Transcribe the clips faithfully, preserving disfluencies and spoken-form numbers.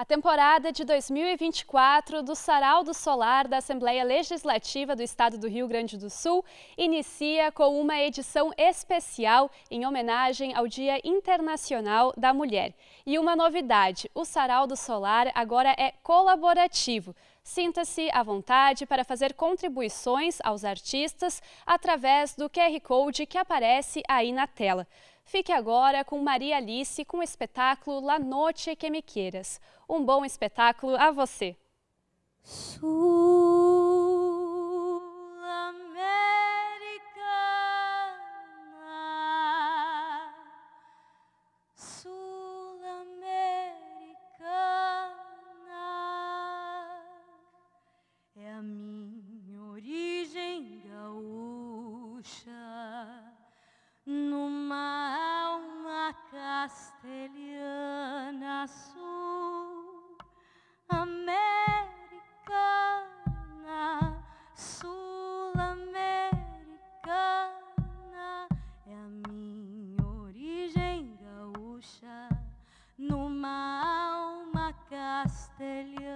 A temporada de dois mil e vinte e quatro do Sarau do Solar da Assembleia Legislativa do Estado do Rio Grande do Sul inicia com uma edição especial em homenagem ao Dia Internacional da Mulher. E uma novidade, o Sarau do Solar agora é colaborativo. Sinta-se à vontade para fazer contribuições aos artistas através do Q R Code que aparece aí na tela. Fique agora com Maria Alice com o espetáculo La Noche Que Me Quieras. Um bom espetáculo a você! Castelhana sul, americana, sul-americana, é a minha origem gaúcha, numa alma castelhana.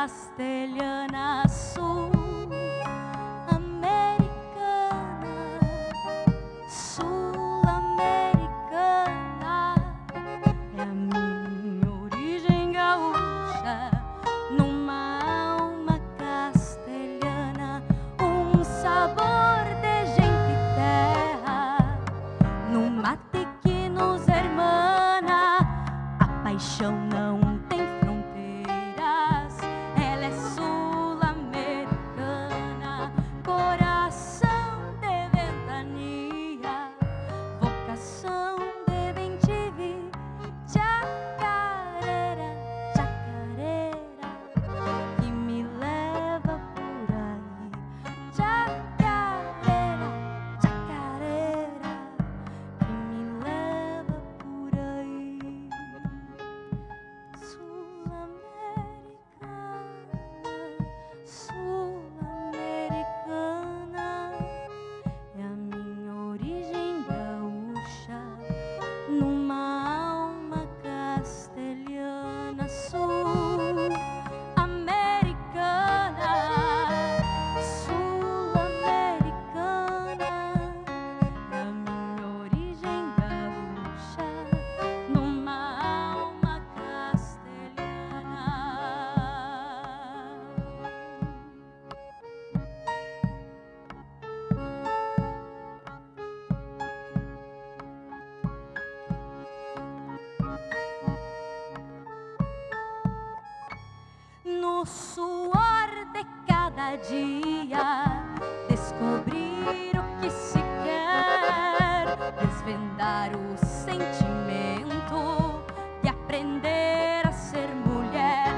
Castelhana sul, americana, sul-americana, é a minha origem gaúcha, numa alma castelhana, um sabor de gente e terra, num mate que nos hermana, a paixão não no suor de cada dia, descobrir o que se quer, desvendar o sentimento e aprender a ser mulher.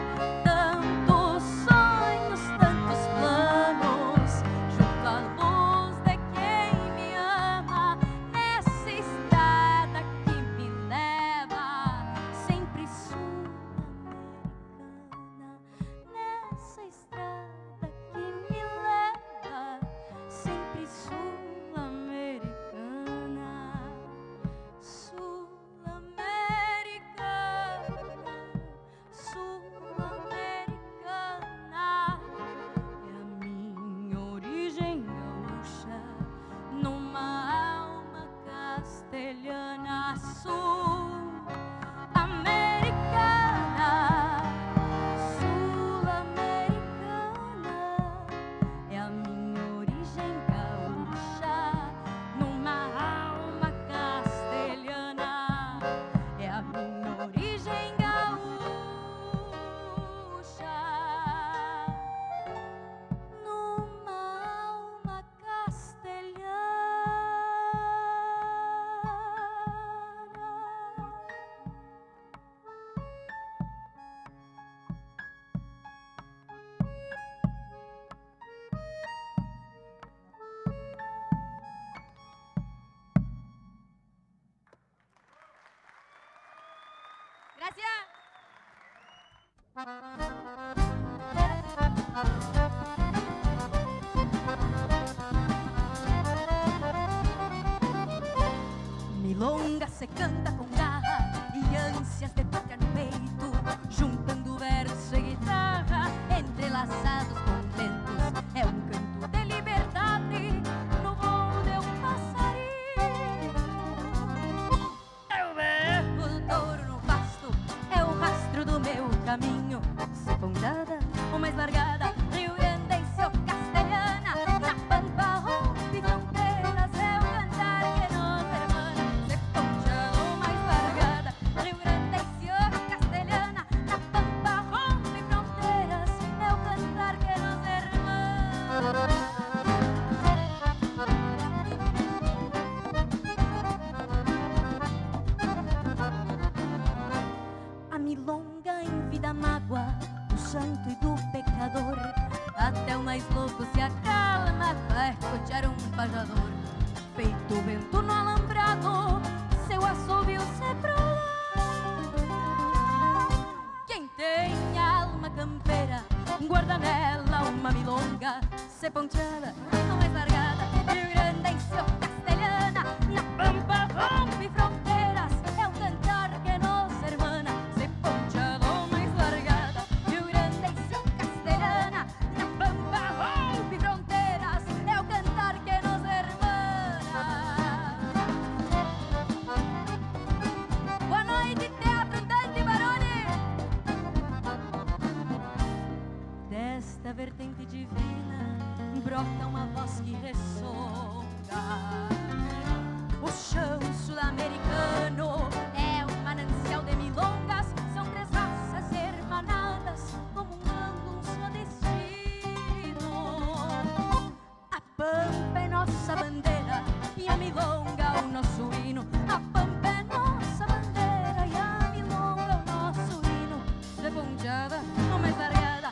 Tantos sonhos, tantos planos, junto à luz de quem me ama, nessa estrada que me leva sempre sua. Gracias. Milonga se canta com garra e ânsias de pátria no peito, juntando verso e guitarra, entrelaçados contentos. É um canto de liberdade no voo de um passarinho. É o berro do touro no pasto, é o rastro do meu caminho. Se fundada ou mais largada, Rio Grandense ou castelhana, na pampa rompe fronteiras, é o cantar que nos hermana. Se fundada ou mais largada, Rio Grandense ou castelhana, na pampa rompe fronteiras, é o cantar que nos hermana. A milonga envida a mágoa, santo e do pecador, até o mais louco se acalma, vai cotear um pajador. Feito o vento no alambrado, seu assobio se prolonga. Quem tem alma campeira, guarda nela uma milonga, se ponteada ou mais largada, Rio Grandense ou castelhana, na pampa rompe fronteiras, é o cantar que nos hermana. Se ponteada ou mais largada, da vertente divina brota uma voz que ressonga. O chão sul-americano é um manancial de milongas, são três raças hermanadas como um ângulo, um só destino. A pampa é nossa bandeira e a milonga o nosso hino. A pampa é nossa bandeira e a milonga o nosso hino. De ponteada ou mais largada,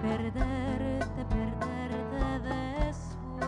perderte, perderte después.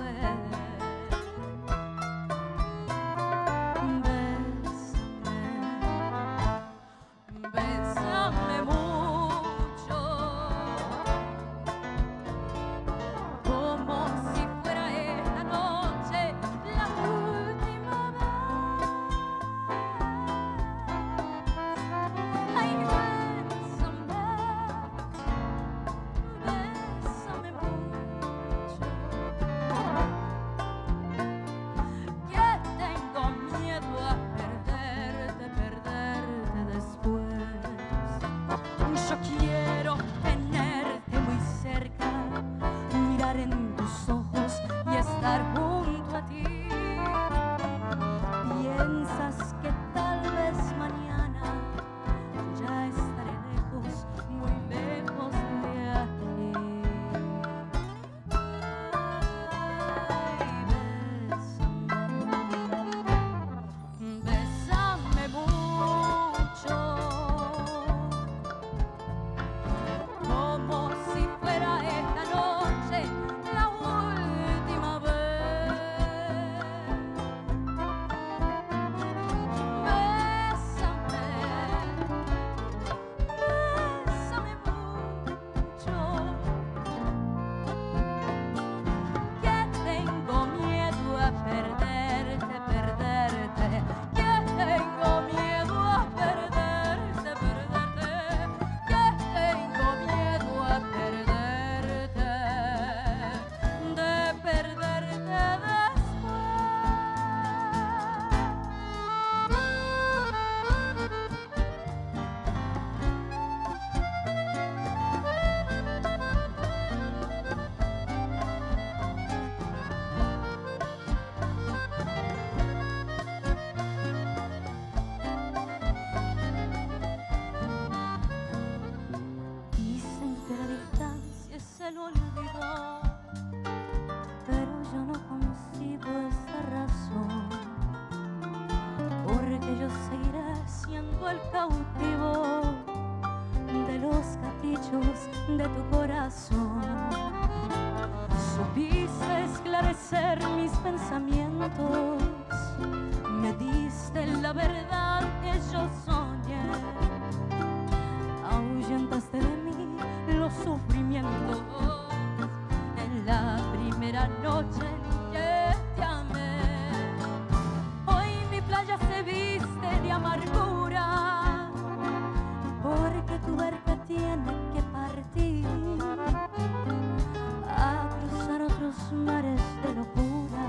supiste esclarecer mis pensamientos, me diste la verdad que yo soñé, ahuyentaste de mí los sufrimientos en la primera noche que te amé. Hoy mi playa se viste de amargura, porque tu barca tiene que partir a cruzar otros mares de locura.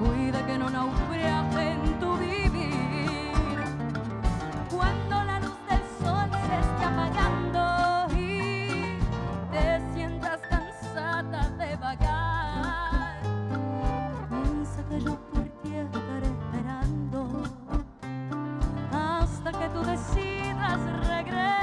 Cuida que no naufrague en tu vivir, cuando la luz del sol se esté apagando y te sientas cansada de vagar. Piensa que yo por ti estaré esperando hasta que tú decidas regresar.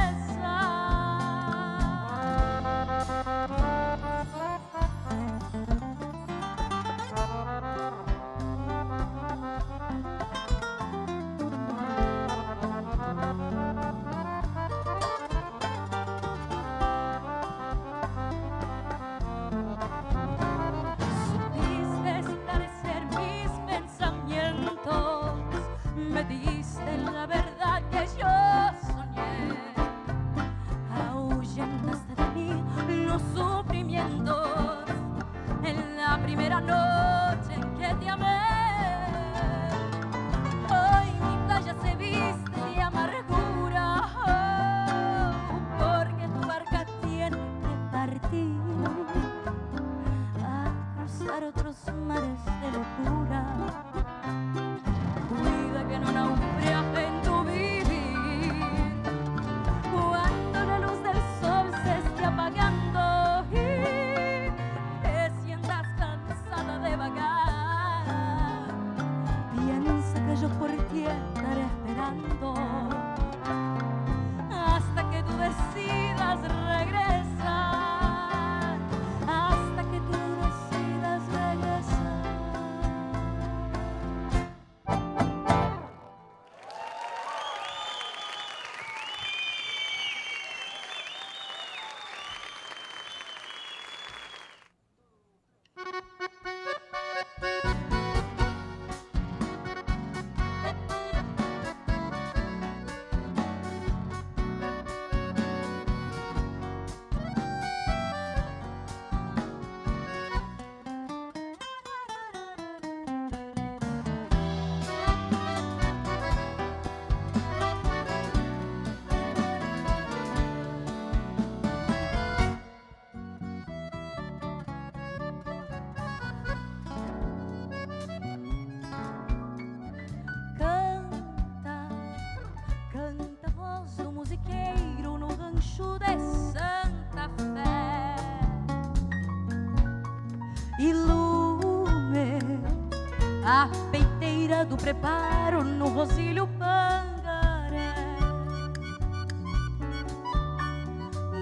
A peiteira do preparo no Rosílio Pangaré,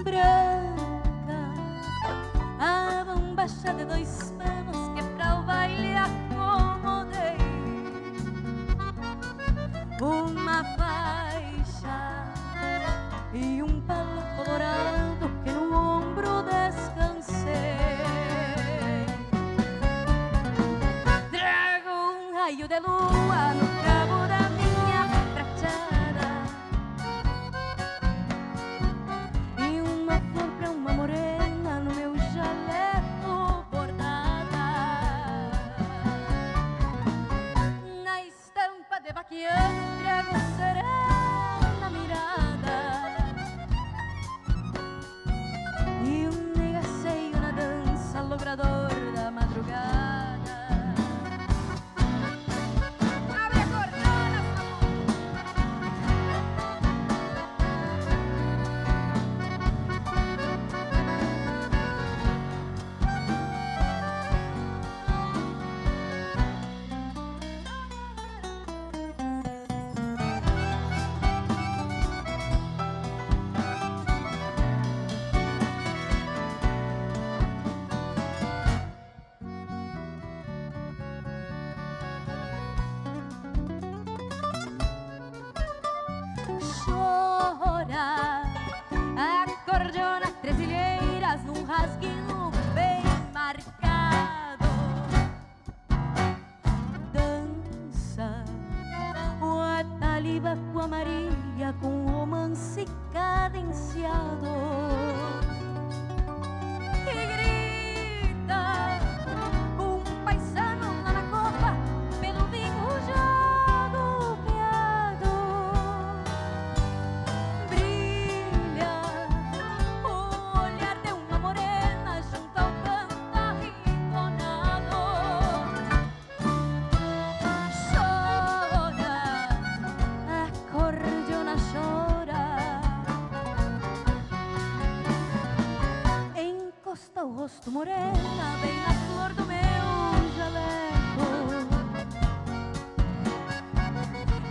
branca, a bombacha de dois panos que pra o baile acomodei, uma faixa e um palo colorado que no ombro descansei. Raio de lua no cabo da minha prateada e uma flor pra uma morena no meu jaleco bordada. Na estampa de vaqueano trago serena mirada Tua Maria com um romance cadenciado que grita com um paisano lá na copa pelo vinho já golpeado. Brilha o olhar de uma morena junto ao cantar entonado. Chora, a cordiona chora. Encosta o rosto morena bem na flor do meu jaleco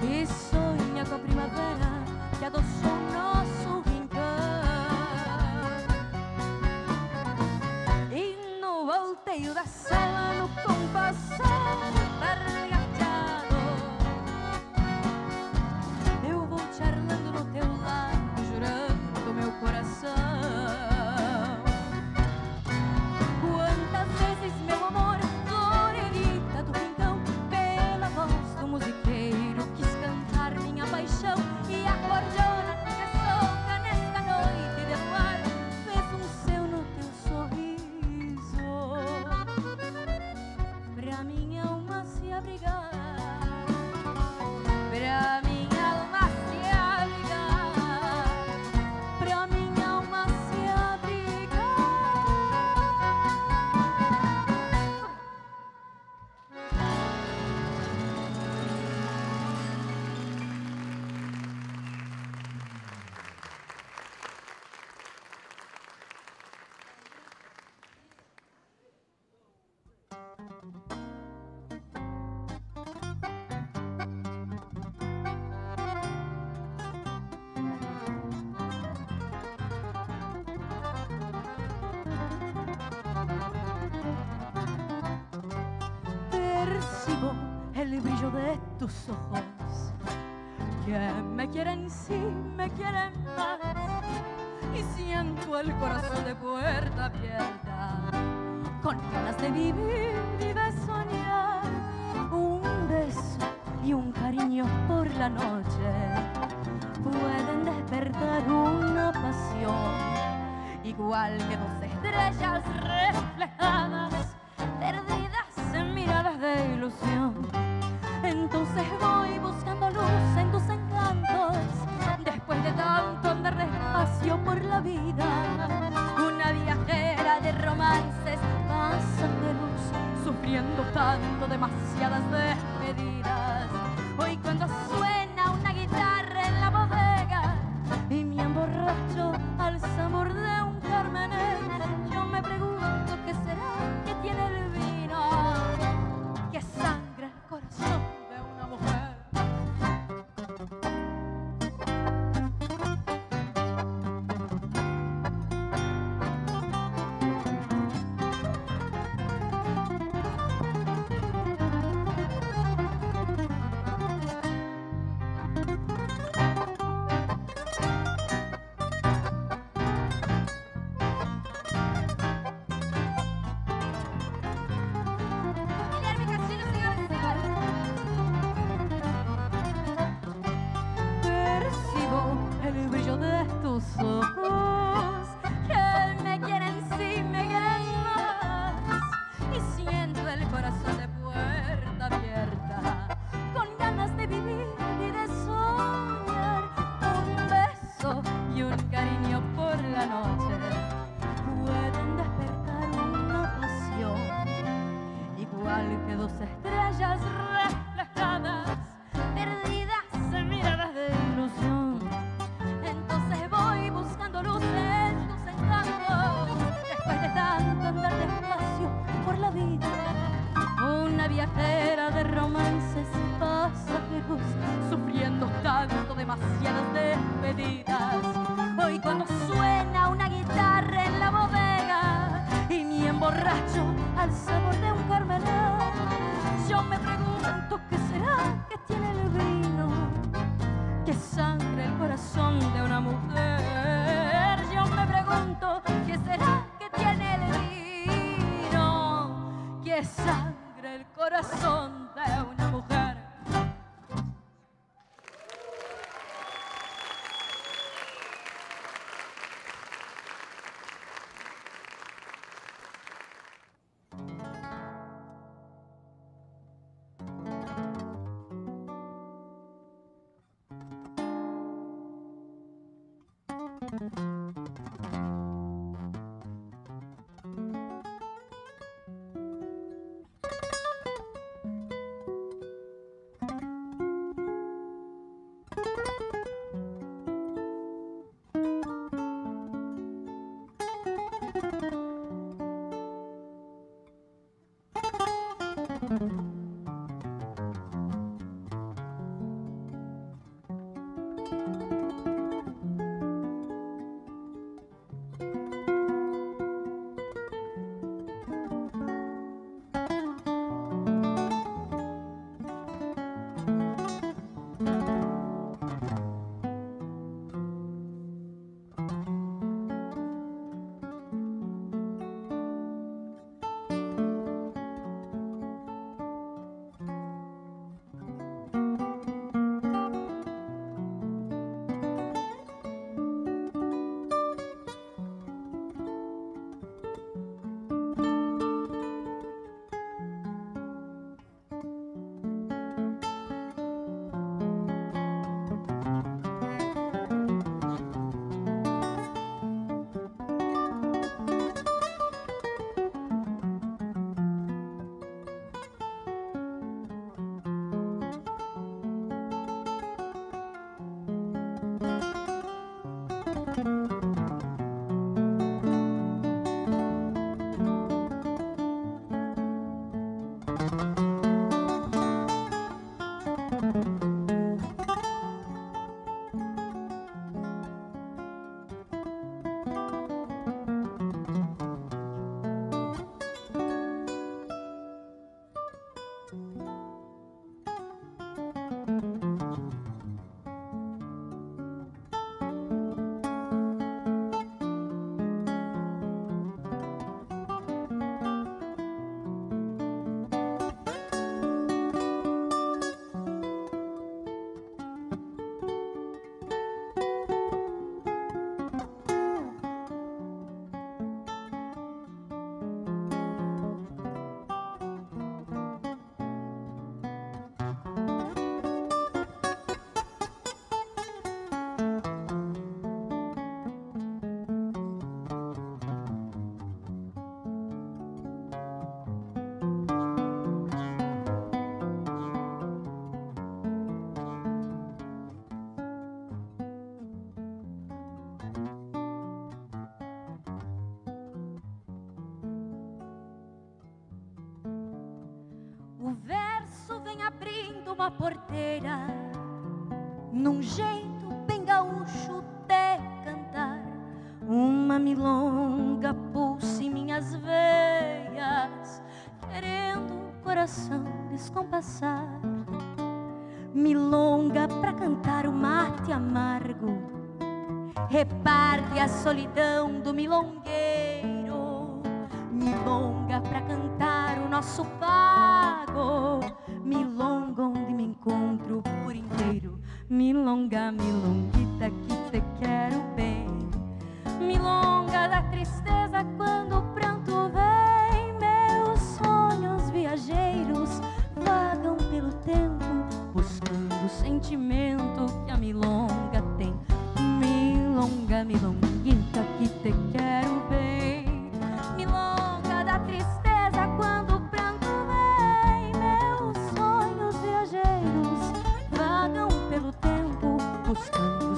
e sonha com a primavera que adoçou o nosso rincão. E no volteio da sala, no compasso targateado, eu vou charlando no teu lado, jurando meu coração. Quantas vezes, meu amor, florerita do rincão, pela voz do musiqueiro quis cantar minha paixão. E a cordona que solta nesta noite de luar fez um céu no teu sorriso pra minha alma se abrigar, pra minha alma se abrigar, pra minha alma se abrigar. Percibo el brillo de tus ojos que me quieren, sí, me quieren más. Y siento el corazón de puerta abierta con ganas de vivir y de soñar. Un beso y un cariño por la noche pueden despertar una pasión igual que dos estrellas reflejadas perdidas en miradas de ilusión. Entonces voy buscando luz en tus encantos, después de tanto andar despacio por la vida, una viajera de romances pasan de luz, sufriendo tanto demasiadas despedidas. Hoy cuando suena una guitarra en la bodega y me emborracho al sabor de un carmener, yo me pregunto qué será que tiene el vino que sangra el corazón de una mujer. Corazón de una mujer. Uma porteira, num jeito bem gaúcho de cantar, uma milonga pulsa em minhas veias, querendo o coração descompassar. Milonga pra cantar o mate amargo, reparte a solidão do milongueiro. Milonga pra cantar o nosso pago, milonga onde me encontro por inteiro. Milonga, milonguita que te quero bem, milonga da tristeza quando o pranto vem. Meus sonhos viajeiros vagam pelo tempo, buscando o sentimento que a milonga tem. Milonga, milonguita que te quero bem, milonga da tristeza quando buscando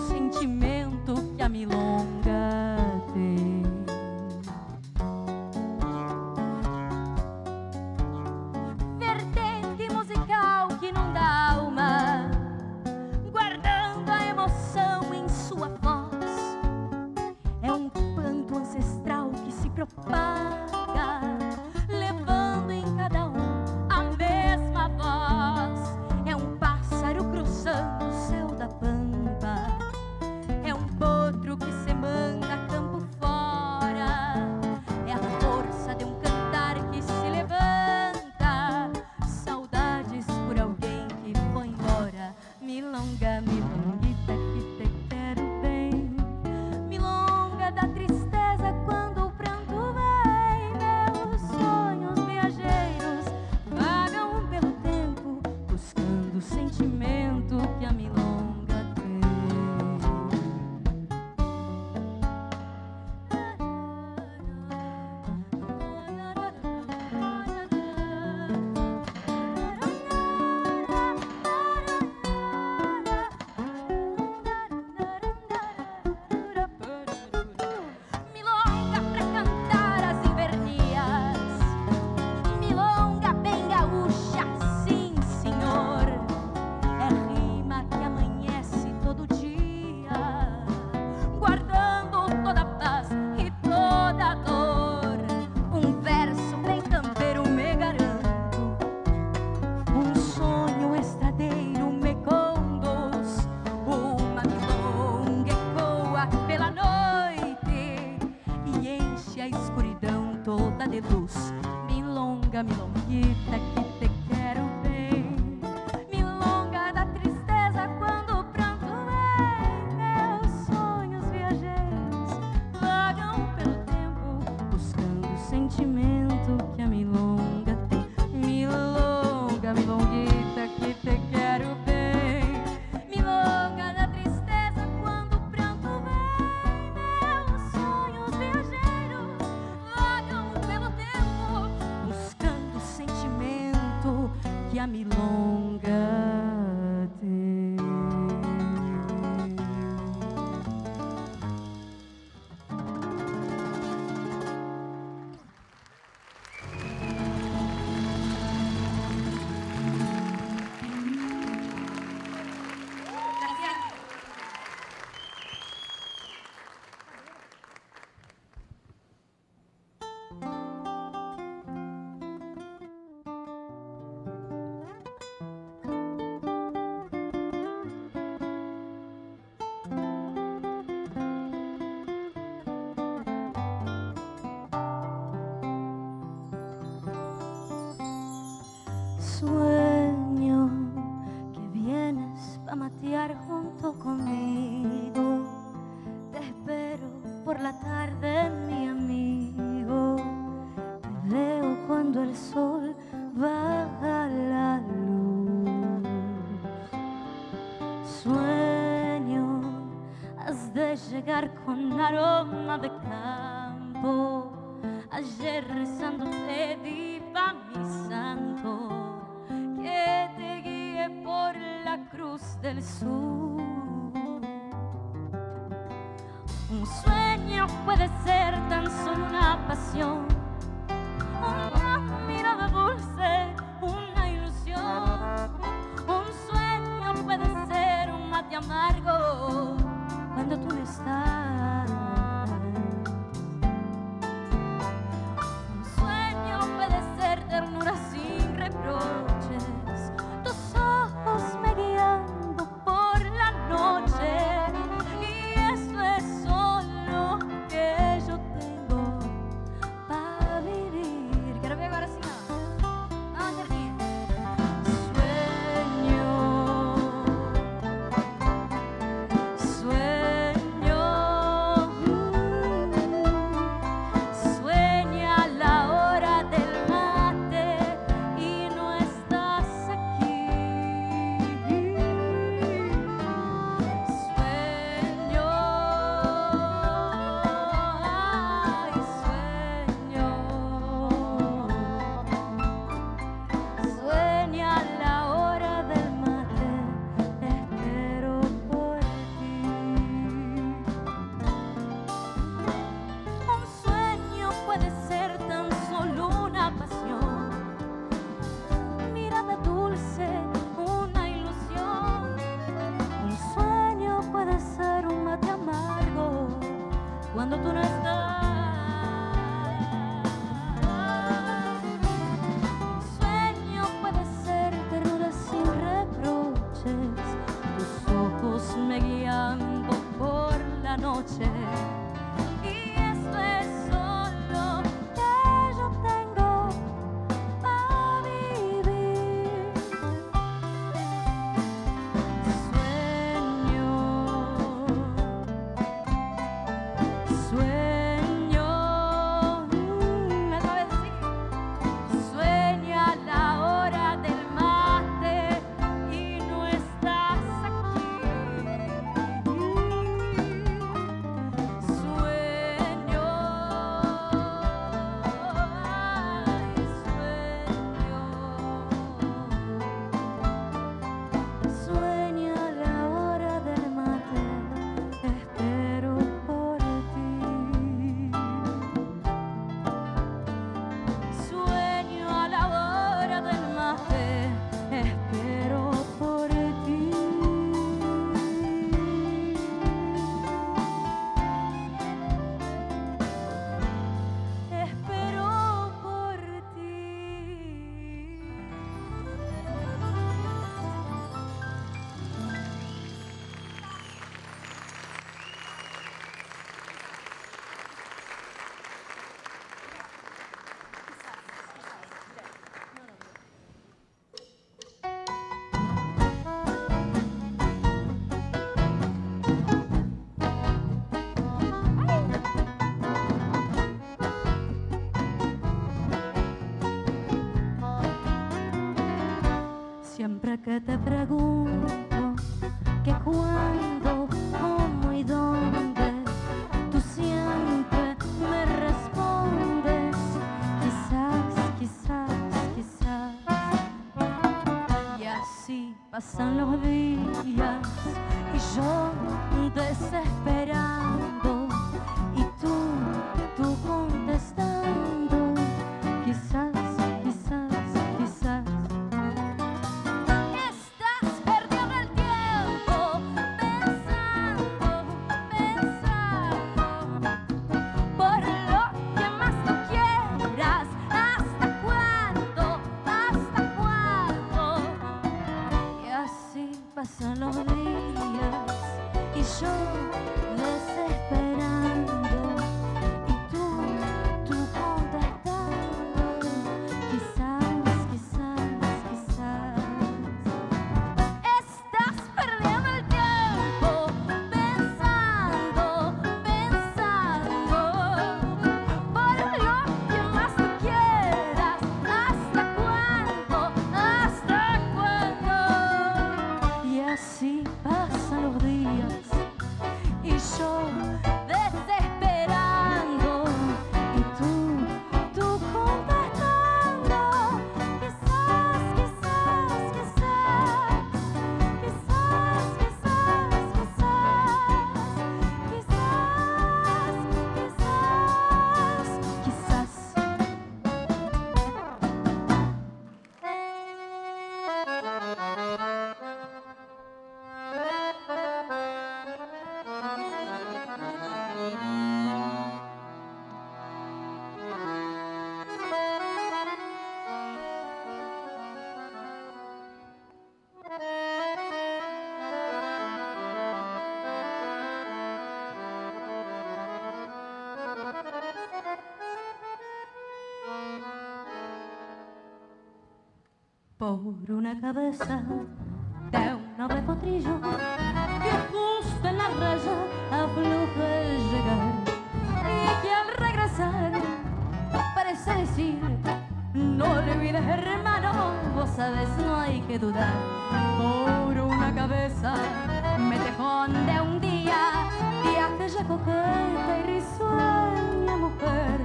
milonga, milonguita que te quero bem, milonga da tristeza quando o pranto vem. Meus sonhos viajeiros vagam pelo tempo, buscando o sentimento que a milonga tem. Milonga, milonguita que te quero bem. Milonga tem. Sueño que vienes a matear junto conmigo. Te espero por la tarde, mi amigo. Te veo cuando el sol baja la luz. Sueño, has de llegar con aroma de campo. Ayer rezando te di pa' mi santo. Cruz del Sur. Un sueño puede ser tan solo una pasión, una mirada dulce, una ilusión. Un sueño puede ser un mate amargo cuando tú no estás. Un sueño puede ser ternura sin reproche. Y eso es solo lo que yo tengo para siempre te pregunto que cuándo, cómo y dónde, tú siempre me respondes, quizás, quizás, quizás. Y así pasan los días y yo desesperando y tú, tú contestando, quizás. Pasan los días y yo desesperando y tú, tú contestando, quizás, quizás, quizás. Estás perdiendo el tiempo pensando, pensando por lo que más tú quieras. ¿Hasta cuándo? ¿Hasta cuándo? Así pasan los días y yo desesperando y tú, tú contestando, quizás, quizás, quizás, quizás, quizás, quizás, quizás, quizás, quizás. Por una cabeza de un noble potrillo que justo en la raya afloja al llegar y que al regresar parece decir: no olvides, hermano, vos sabes, no hay que dudar. Por una cabeza me dejó de un día de aquella coqueta y risueña mujer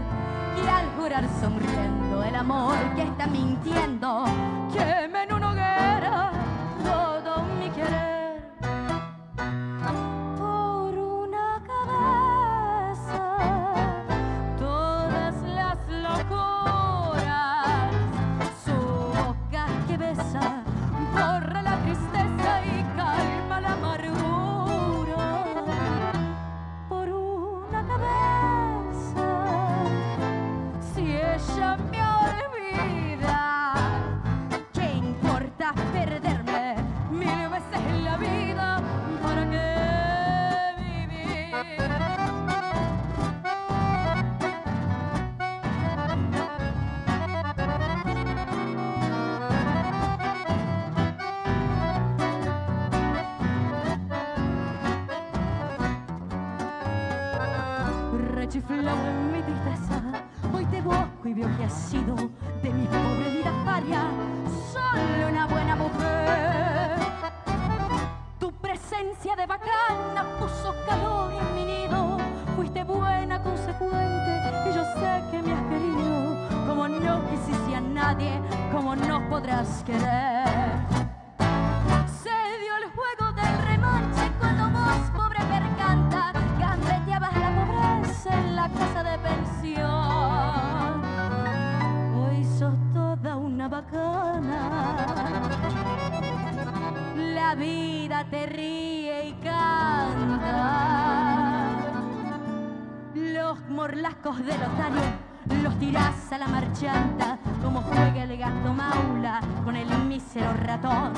que al jurar sonriendo el amor que está mintiendo quema en una hoguera todo mi querer. Por una cabeza todas las locuras, su boca que besa borra la tristeza y calma la amargura. Por una cabeza, si ella me perderme mil veces la vida, ¿para qué vivir? Rechiflado en mi tristeza, hoy te busco y veo que has sido de mi pobre vida paria solo una buena mujer. Tu presencia de bacana puso calor en mi nido. Fuiste buena, consecuente, y yo sé que me has querido. Como no quisiste a nadie, como no podrás querer. Se dio el juego del remanche cuando vos, pobre percanta, gambeteabas la pobreza en la casa de pensión. Hoy sos toda una bacana, la vida te ríe y canta. Los morlascos del otario los tirás a la marchanta, como juega el gato maula con el mísero ratón.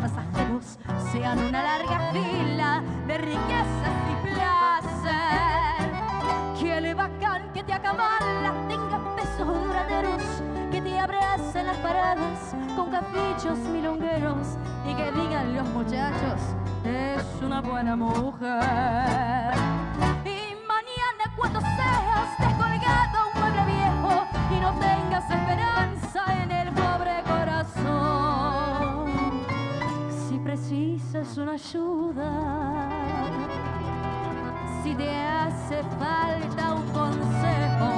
Pasajeros sean una larga fila de riquezas y placer, que el bacán que te acaba las tenga pesos duraderos. las paredes con caprichos milongueros y que digan los muchachos, es una buena mujer. Y mañana cuando seas descolgado a un mueble viejo y no tengas esperanza en el pobre corazón, si precisas una ayuda, si te hace falta un consejo,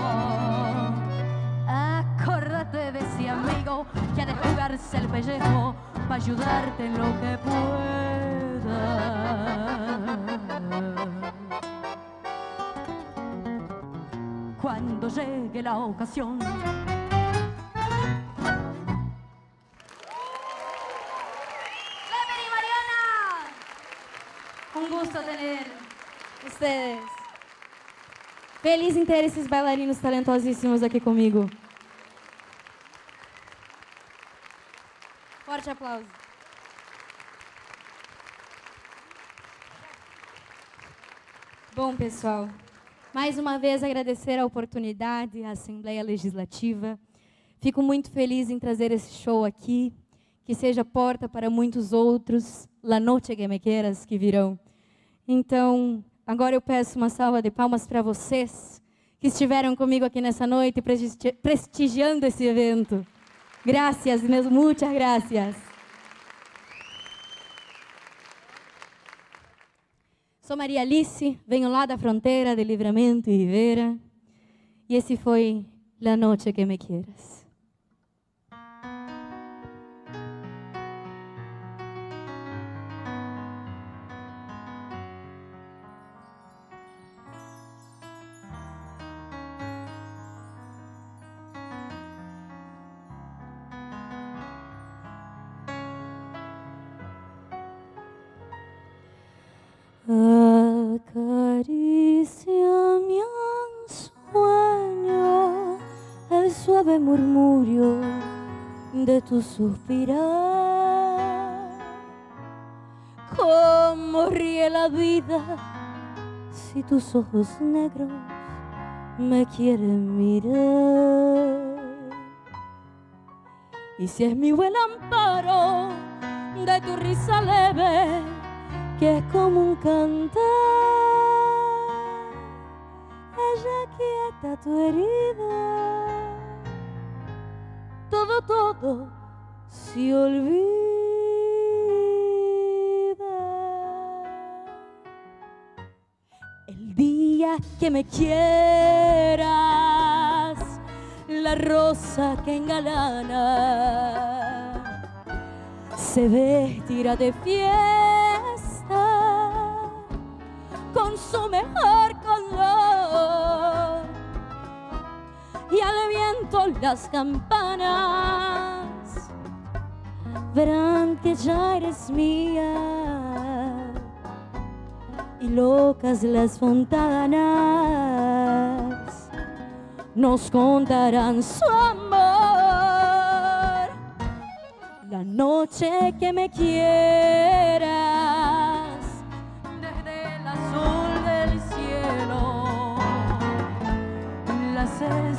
acuérdate de ese amigo que ha de jugarse el pellejo para ayudarte en lo que pueda. Cuando llegue la ocasión. ¡Bienvenida, Mariana! Un gusto tener vocês. Feliz em ter esses bailarinos talentosíssimos aqui comigo. Forte aplauso. Bom, pessoal, mais uma vez agradecer a oportunidade à Assembleia Legislativa. Fico muito feliz em trazer esse show aqui, que seja porta para muitos outros La Noche Que Me Quieras que virão. Então, agora eu peço uma salva de palmas para vocês que estiveram comigo aqui nessa noite prestigiando esse evento. Gracias, mesmo, muitas gracias. Sou Maria Alice, venho lá da fronteira de Livramento e Rivera. E esse foi La Noche Que Me Quieras. Acariciame al sueño, el suave murmullo de tu suspirar. Cómo ríe la vida si tus ojos negros me quieren mirar. Y si es mi buen amparo de tu risa leve, que es como un cantar, ella quieta tu herida, todo, todo se olvida. El día que me quieras, la rosa que engalana se vestirá de fiel con su mejor color, y al viento las campanas verán que ya eres mía, y locas las fontanas nos contarán su amor. La noche que me quieras,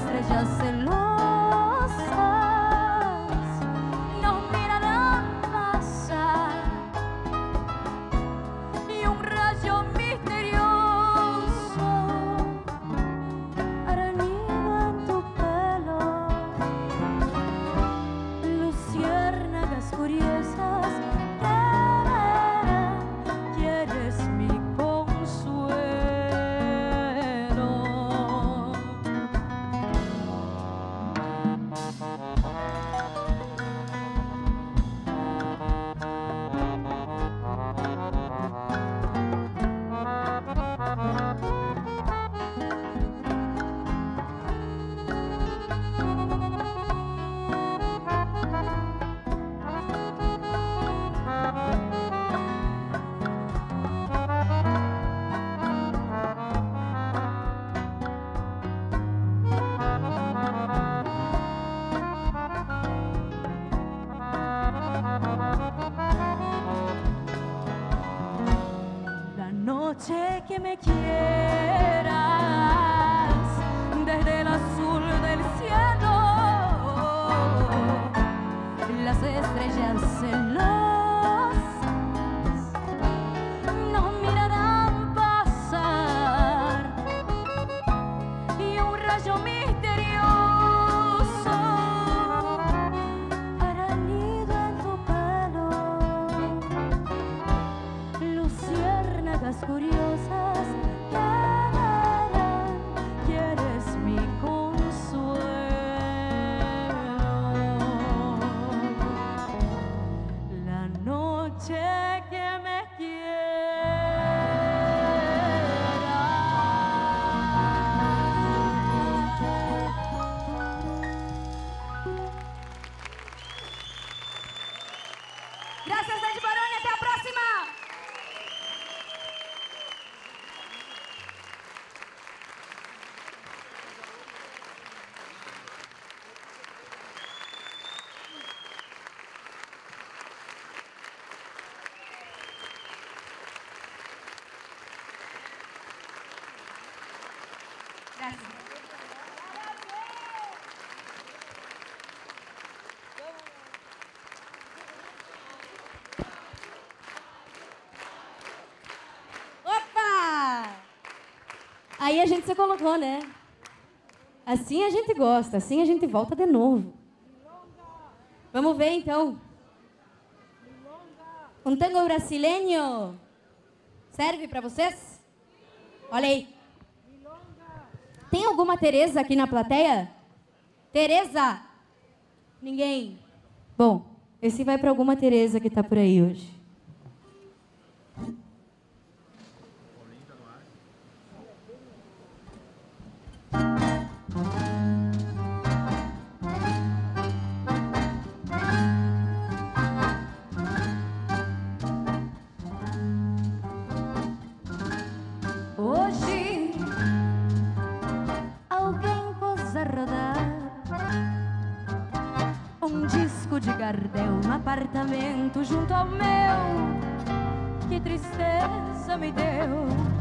estrellas celosas nos mirarán pasar, y un rayo misterioso hará nido en tu pelo. Luciérnagas curiosas te verán, que eres mi consuelo. La noche que me quieras, desde el azul del cielo, Grazie. Opa! Aí a gente se colocou, né? Assim a gente gosta, assim a gente volta de novo. Vamos ver, então. Um tango brasileiro serve para vocês? Olha aí. Tem alguma Tereza aqui na plateia? Tereza? Ninguém? Bom, esse vai para alguma Tereza que está por aí hoje. De Gardel, um apartamento junto ao meu. Que tristeza me deu.